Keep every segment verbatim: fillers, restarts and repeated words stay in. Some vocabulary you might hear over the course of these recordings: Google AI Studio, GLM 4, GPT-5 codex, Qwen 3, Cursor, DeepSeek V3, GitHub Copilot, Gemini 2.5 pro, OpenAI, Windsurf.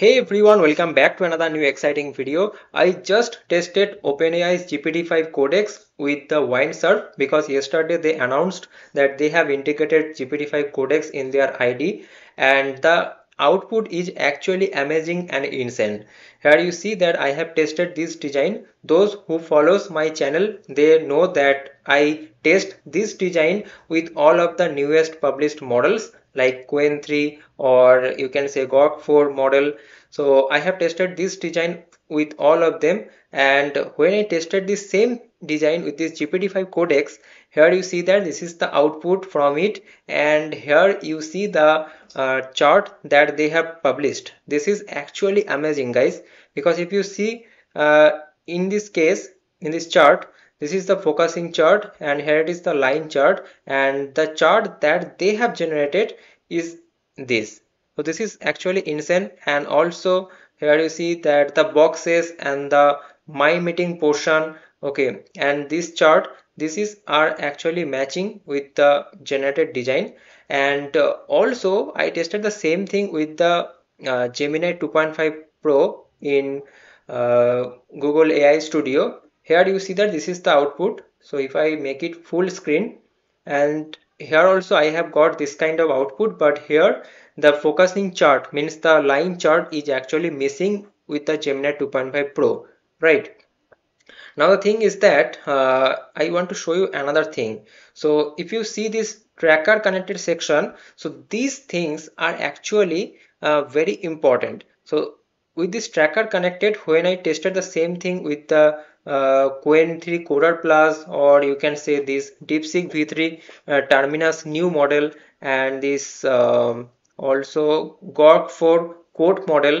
Hey everyone, welcome back to another new exciting video. I just tested OpenAI's G P T five codex with the Windsurf because yesterday they announced that they have integrated G P T five codex in their I D and the output is actually amazing and insane. Here you see that I have tested this design. Those who follows my channel, they know that I test this design with all of the newest published models like Qwen three or you can say G L M four model. So I have tested this design with all of them, and when I tested the same design with this G P T five codex, here you see that this is the output from it, and here you see the uh, chart that they have published. This is actually amazing, guys, because if you see uh, in this case, in this chart, this is the focusing chart and here it is the line chart, and the chart that they have generated is this. So this is actually insane. And also here you see that the boxes and the my meeting portion, okay, and this chart, this is are actually matching with the generated design. And uh, also I tested the same thing with the uh, Gemini two point five pro in uh, Google A I Studio. Here you see that this is the output. So if I make it full screen, and here also I have got this kind of output, but here the focusing chart means the line chart is actually missing with the Gemini two point five pro, right? Now the thing is that uh, I want to show you another thing. So if you see this tracker connected section, so these things are actually uh, very important. So with this tracker connected, when I tested the same thing with the Uh, Qwen three Coder Plus, or you can say this DeepSeek V three uh, Terminus new model, and this um, also G L M four code model,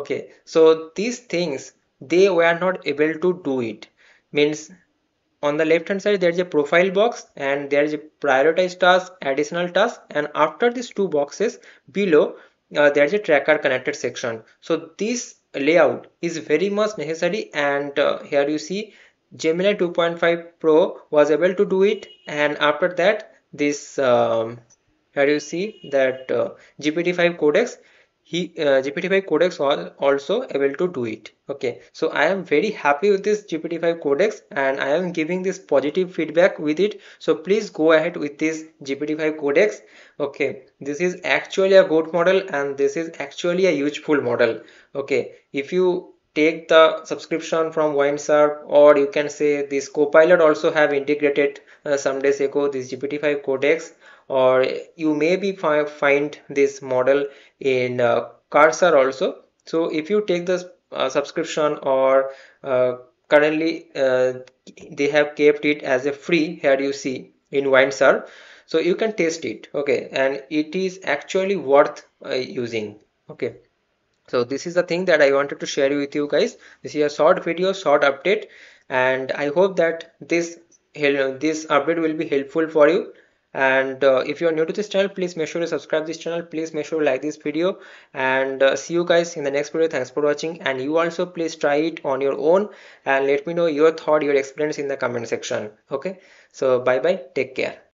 okay, so these things they were not able to do it. Means on the left hand side there is a profile box and there is a prioritized task, additional task, and after these two boxes below uh, there is a tracker connected section. So these layout is very much necessary, and uh, here you see Gemini two point five pro was able to do it, and after that this um, here you see that uh, G P T five codex he uh, G P T five codex was also able to do it. Okay, so I am very happy with this G P T five codex and I am giving this positive feedback with it. So please go ahead with this G P T five codex. Okay, this is actually a good model and this is actually a useful model. Okay, if you take the subscription from Windsurf, or you can say this Copilot also have integrated uh, some days ago this G P T five codex, or you may be fi find this model in uh, Cursor also. So if you take this uh, subscription, or uh, currently uh, they have kept it as a free, here you see in Windsurf, so you can test it, okay, and it is actually worth uh, using, okay. So this is the thing that I wanted to share with you guys. This is a short video, short update, and I hope that this this update will be helpful for you. And uh, if you are new to this channel, please make sure to subscribe this channel, please make sure to like this video, and uh, see you guys in the next video. Thanks for watching, and you also please try it on your own and let me know your thought, your experience in the comment section. Okay, so bye bye, take care.